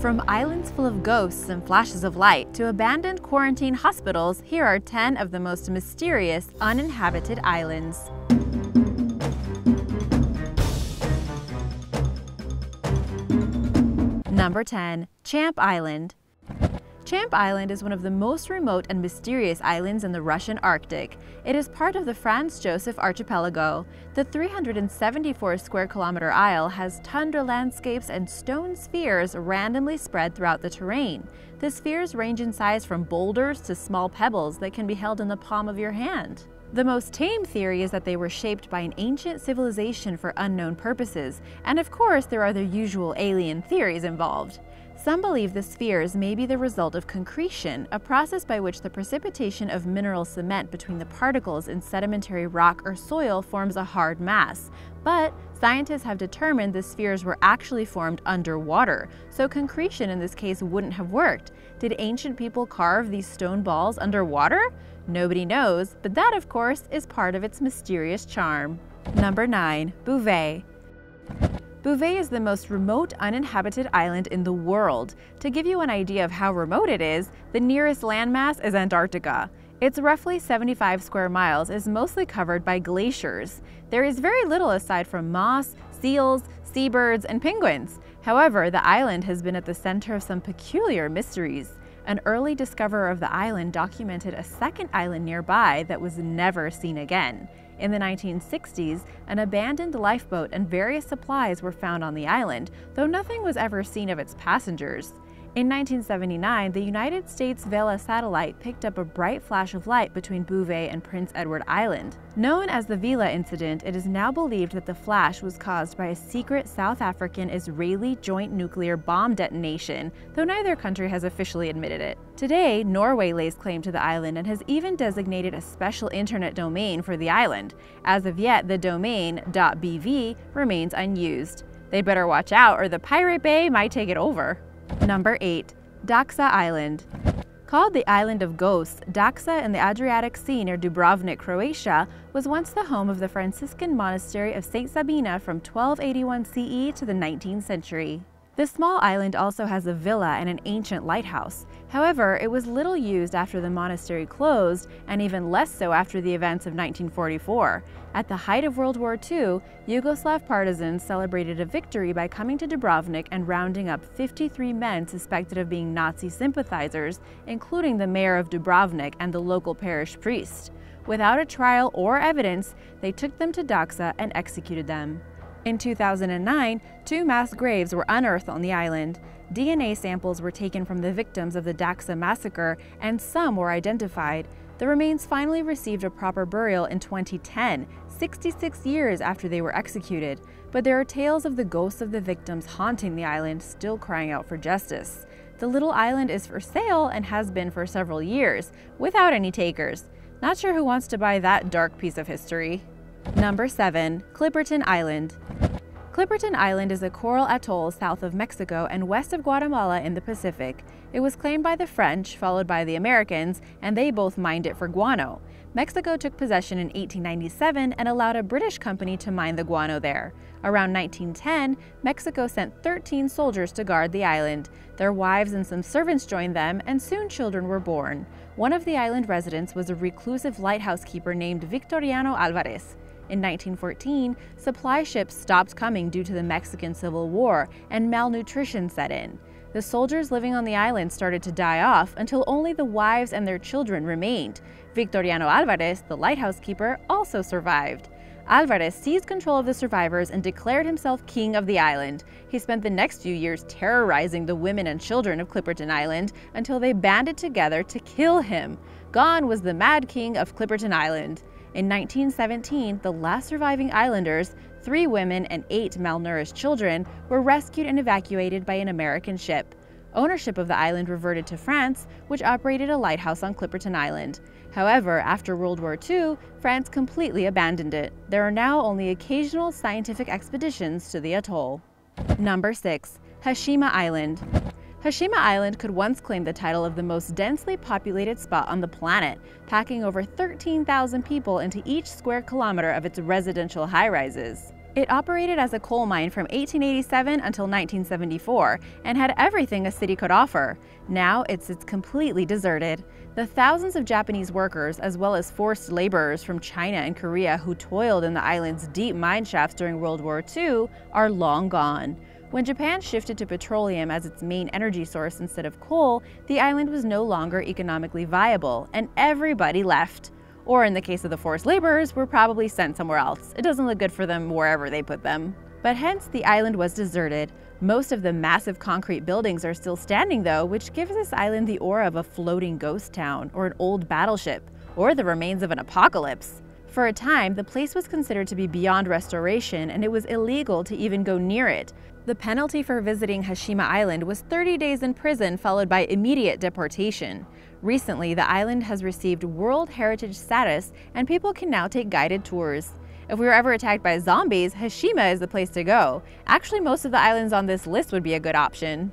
From islands full of ghosts and flashes of light to abandoned quarantine hospitals, here are 10 of the most mysterious uninhabited islands. Number 10. Champ Island. Champ Island is one of the most remote and mysterious islands in the Russian Arctic. It is part of the Franz Josef Archipelago. The 374 square kilometer isle has tundra landscapes and stone spheres randomly spread throughout the terrain. The spheres range in size from boulders to small pebbles that can be held in the palm of your hand. The most tame theory is that they were shaped by an ancient civilization for unknown purposes, and of course there are the usual alien theories involved. Some believe the spheres may be the result of concretion, a process by which the precipitation of mineral cement between the particles in sedimentary rock or soil forms a hard mass. But scientists have determined the spheres were actually formed underwater, so concretion in this case wouldn't have worked. Did ancient people carve these stone balls underwater? Nobody knows, but that, of course, is part of its mysterious charm. Number 9. Bouvet. Bouvet is the most remote uninhabited island in the world. To give you an idea of how remote it is, the nearest landmass is Antarctica. Its roughly 75 square miles is mostly covered by glaciers. There is very little aside from moss, seals, seabirds, and penguins. However, the island has been at the center of some peculiar mysteries. An early discoverer of the island documented a second island nearby that was never seen again. In the 1960s, an abandoned lifeboat and various supplies were found on the island, though nothing was ever seen of its passengers. In 1979, the United States Vela satellite picked up a bright flash of light between Bouvet and Prince Edward Island. Known as the Vela incident, it is now believed that the flash was caused by a secret South African-Israeli joint nuclear bomb detonation, though neither country has officially admitted it. Today, Norway lays claim to the island and has even designated a special internet domain for the island. As of yet, the domain .bv remains unused. They better watch out or the Pirate Bay might take it over. Number 8. Daksa Island. Called the Island of Ghosts, Daksa in the Adriatic Sea near Dubrovnik, Croatia, was once the home of the Franciscan Monastery of St. Sabina from 1281 CE to the 19th century. This small island also has a villa and an ancient lighthouse. However, it was little used after the monastery closed, and even less so after the events of 1944. At the height of World War II, Yugoslav partisans celebrated a victory by coming to Dubrovnik and rounding up 53 men suspected of being Nazi sympathizers, including the mayor of Dubrovnik and the local parish priest. Without a trial or evidence, they took them to Daksa and executed them. In 2009, two mass graves were unearthed on the island. DNA samples were taken from the victims of the Daksa massacre, and some were identified. The remains finally received a proper burial in 2010, 66 years after they were executed. But there are tales of the ghosts of the victims haunting the island, still crying out for justice. The little island is for sale and has been for several years, without any takers. Not sure who wants to buy that dark piece of history. Number 7. Clipperton Island. Clipperton Island is a coral atoll south of Mexico and west of Guatemala in the Pacific. It was claimed by the French, followed by the Americans, and they both mined it for guano. Mexico took possession in 1897 and allowed a British company to mine the guano there. Around 1910, Mexico sent 13 soldiers to guard the island. Their wives and some servants joined them, and soon children were born. One of the island residents was a reclusive lighthouse keeper named Victoriano Alvarez. In 1914, supply ships stopped coming due to the Mexican Civil War, and malnutrition set in. The soldiers living on the island started to die off until only the wives and their children remained. Victoriano Alvarez, the lighthouse keeper, also survived. Alvarez seized control of the survivors and declared himself king of the island. He spent the next few years terrorizing the women and children of Clipperton Island until they banded together to kill him. Gone was the mad king of Clipperton Island. In 1917, the last surviving islanders, 3 women and 8 malnourished children, were rescued and evacuated by an American ship. Ownership of the island reverted to France, which operated a lighthouse on Clipperton Island. However, after World War II, France completely abandoned it. There are now only occasional scientific expeditions to the atoll. Number 6. Hashima Island. Hashima Island could once claim the title of the most densely populated spot on the planet, packing over 13,000 people into each square kilometer of its residential high-rises. It operated as a coal mine from 1887 until 1974 and had everything a city could offer. Now it sits completely deserted. The thousands of Japanese workers, as well as forced laborers from China and Korea who toiled in the island's deep mine shafts during World War II, are long gone. When Japan shifted to petroleum as its main energy source instead of coal, the island was no longer economically viable, and everybody left. Or in the case of the forced laborers, were probably sent somewhere else. It doesn't look good for them wherever they put them. But hence, the island was deserted. Most of the massive concrete buildings are still standing though, which gives this island the aura of a floating ghost town, or an old battleship, or the remains of an apocalypse. For a time, the place was considered to be beyond restoration, and it was illegal to even go near it. The penalty for visiting Hashima Island was 30 days in prison, followed by immediate deportation. Recently, the island has received World Heritage status, and people can now take guided tours. If we were ever attacked by zombies, Hashima is the place to go. Actually, most of the islands on this list would be a good option.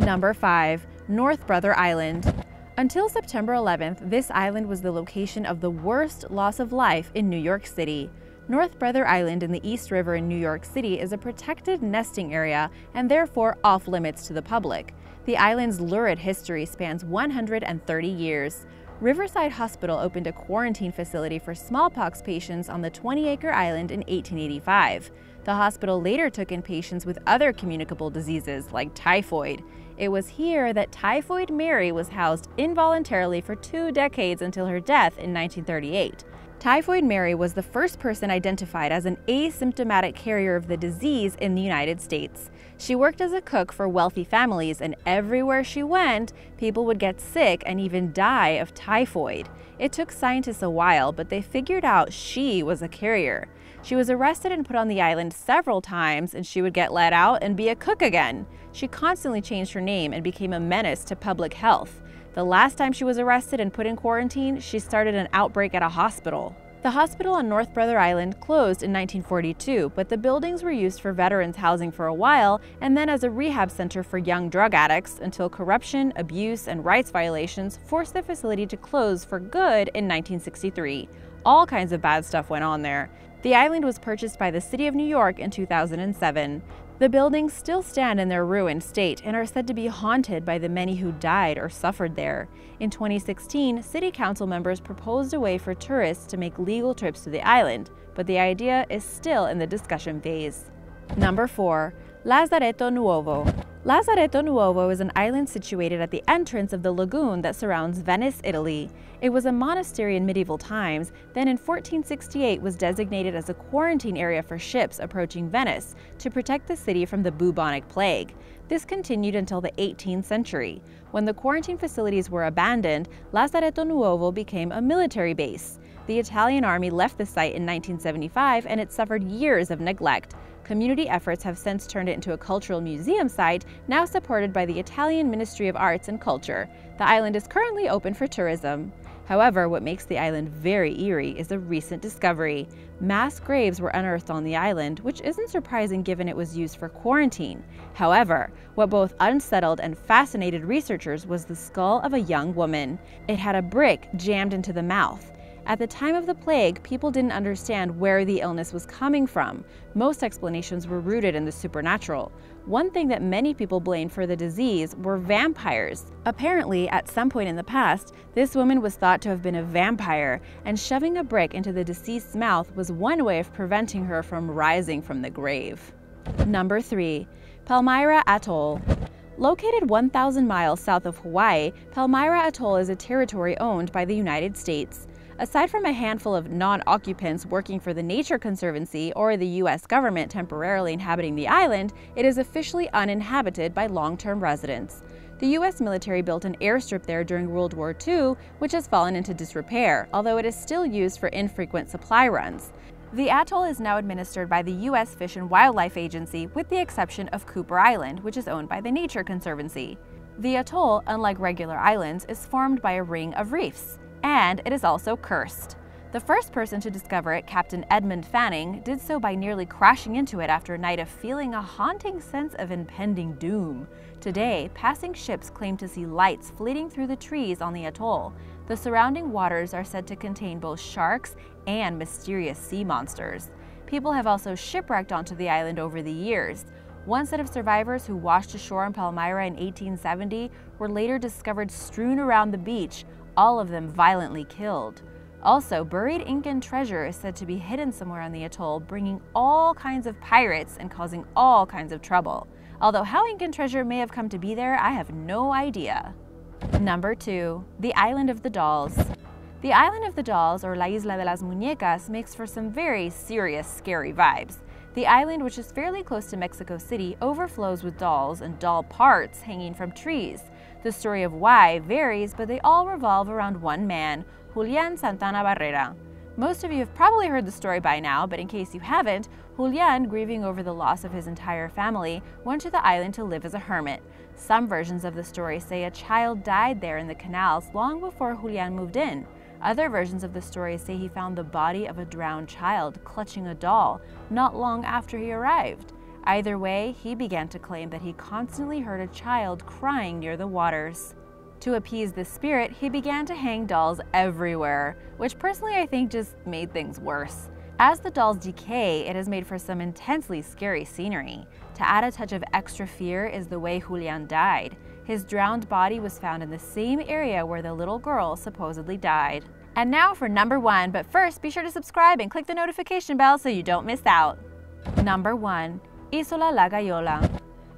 Number 5. North Brother Island. Until September 11th, this island was the location of the worst loss of life in New York City. North Brother Island in the East River in New York City is a protected nesting area and therefore off-limits to the public. The island's lurid history spans 130 years. Riverside Hospital opened a quarantine facility for smallpox patients on the 20-acre island in 1885. The hospital later took in patients with other communicable diseases like typhoid. It was here that Typhoid Mary was housed involuntarily for 2 decades until her death in 1938. Typhoid Mary was the first person identified as an asymptomatic carrier of the disease in the United States. She worked as a cook for wealthy families, and everywhere she went, people would get sick and even die of typhoid. It took scientists a while, but they figured out she was a carrier. She was arrested and put on the island several times, and she would get let out and be a cook again. She constantly changed her name and became a menace to public health. The last time she was arrested and put in quarantine, she started an outbreak at a hospital. The hospital on North Brother Island closed in 1942, but the buildings were used for veterans housing for a while and then as a rehab center for young drug addicts until corruption, abuse, and rights violations forced the facility to close for good in 1963. All kinds of bad stuff went on there. The island was purchased by the City of New York in 2007. The buildings still stand in their ruined state and are said to be haunted by the many who died or suffered there. In 2016, city council members proposed a way for tourists to make legal trips to the island, but the idea is still in the discussion phase. Number 4. Lazzaretto Nuovo. Lazzaretto Nuovo is an island situated at the entrance of the lagoon that surrounds Venice, Italy. It was a monastery in medieval times, then in 1468 was designated as a quarantine area for ships approaching Venice to protect the city from the bubonic plague. This continued until the 18th century. When the quarantine facilities were abandoned, Lazzaretto Nuovo became a military base. The Italian army left the site in 1975 and it suffered years of neglect. Community efforts have since turned it into a cultural museum site, now supported by the Italian Ministry of Arts and Culture. The island is currently open for tourism. However, what makes the island very eerie is a recent discovery. Mass graves were unearthed on the island, which isn't surprising given it was used for quarantine. However, what both unsettled and fascinated researchers was the skull of a young woman. It had a brick jammed into the mouth. At the time of the plague, people didn't understand where the illness was coming from. Most explanations were rooted in the supernatural. One thing that many people blamed for the disease were vampires. Apparently, at some point in the past, this woman was thought to have been a vampire, and shoving a brick into the deceased's mouth was one way of preventing her from rising from the grave. Number 3. Palmyra Atoll. Located 1,000 miles south of Hawaii, Palmyra Atoll is a territory owned by the United States. Aside from a handful of non-occupants working for the Nature Conservancy or the U.S. government temporarily inhabiting the island, it is officially uninhabited by long-term residents. The U.S. military built an airstrip there during World War II, which has fallen into disrepair, although it is still used for infrequent supply runs. The atoll is now administered by the U.S. Fish and Wildlife Agency, with the exception of Cooper Island, which is owned by the Nature Conservancy. The atoll, unlike regular islands, is formed by a ring of reefs. And it is also cursed. The first person to discover it, Captain Edmund Fanning, did so by nearly crashing into it after a night of feeling a haunting sense of impending doom. Today, passing ships claim to see lights flitting through the trees on the atoll. The surrounding waters are said to contain both sharks and mysterious sea monsters. People have also shipwrecked onto the island over the years. One set of survivors who washed ashore in Palmyra in 1870 were later discovered strewn around the beach, all of them violently killed. Also, buried Incan treasure is said to be hidden somewhere on the atoll, bringing all kinds of pirates and causing all kinds of trouble. Although how Incan treasure may have come to be there, I have no idea. Number 2. The Island of the Dolls. The Island of the Dolls, or La Isla de las Muñecas, makes for some very serious, scary vibes. The island, which is fairly close to Mexico City, overflows with dolls and doll parts hanging from trees. The story of why varies, but they all revolve around one man, Julian Santana Barrera. Most of you have probably heard the story by now, but in case you haven't, Julian, grieving over the loss of his entire family, went to the island to live as a hermit. Some versions of the story say a child died there in the canals long before Julian moved in. Other versions of the story say he found the body of a drowned child clutching a doll not long after he arrived. Either way, he began to claim that he constantly heard a child crying near the waters. To appease this spirit, he began to hang dolls everywhere, which personally I think just made things worse. As the dolls decay, it has made for some intensely scary scenery. To add a touch of extra fear is the way Julian died. His drowned body was found in the same area where the little girl supposedly died. And now for number 1, but first be sure to subscribe and click the notification bell so you don't miss out. Number 1. Isola La Gaiola.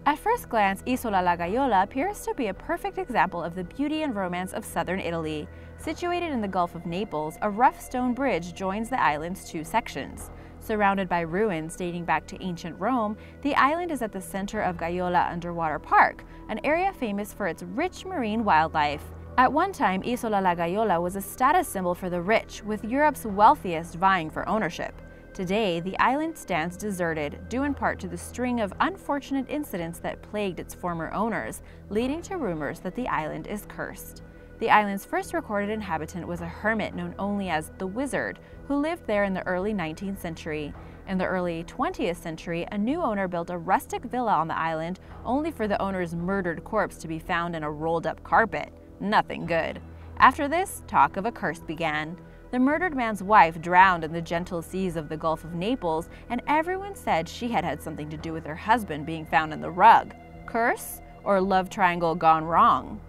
At first glance, Isola La Gaiola appears to be a perfect example of the beauty and romance of southern Italy. Situated in the Gulf of Naples, a rough stone bridge joins the island's two sections. Surrounded by ruins dating back to ancient Rome, the island is at the center of Gaiola Underwater Park, an area famous for its rich marine wildlife. At one time, Isola La Gaiola was a status symbol for the rich, with Europe's wealthiest vying for ownership. Today, the island stands deserted, due in part to the string of unfortunate incidents that plagued its former owners, leading to rumors that the island is cursed. The island's first recorded inhabitant was a hermit known only as the Wizard, who lived there in the early 19th century. In the early 20th century, a new owner built a rustic villa on the island, only for the owner's murdered corpse to be found in a rolled-up carpet. Nothing good. After this, talk of a curse began. The murdered man's wife drowned in the gentle seas of the Gulf of Naples, and everyone said she had had something to do with her husband being found in the rug. Curse? Or love triangle gone wrong?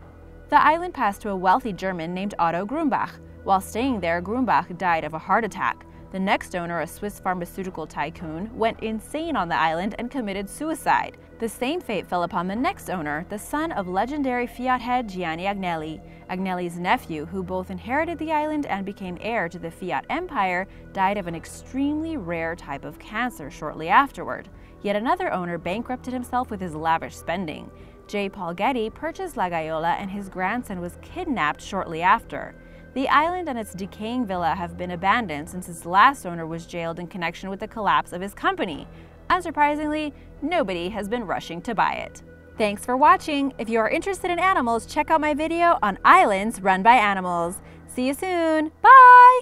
The island passed to a wealthy German named Otto Grumbach. While staying there, Grumbach died of a heart attack. The next owner, a Swiss pharmaceutical tycoon, went insane on the island and committed suicide. The same fate fell upon the next owner, the son of legendary Fiat head Gianni Agnelli. Agnelli's nephew, who both inherited the island and became heir to the Fiat empire, died of an extremely rare type of cancer shortly afterward. Yet another owner bankrupted himself with his lavish spending. Jay Paul Getty purchased La Gaiola, and his grandson was kidnapped shortly after. The island and its decaying villa have been abandoned since its last owner was jailed in connection with the collapse of his company. Unsurprisingly, nobody has been rushing to buy it. Thanks for watching. If you are interested in animals, check out my video on islands run by animals. See you soon. Bye!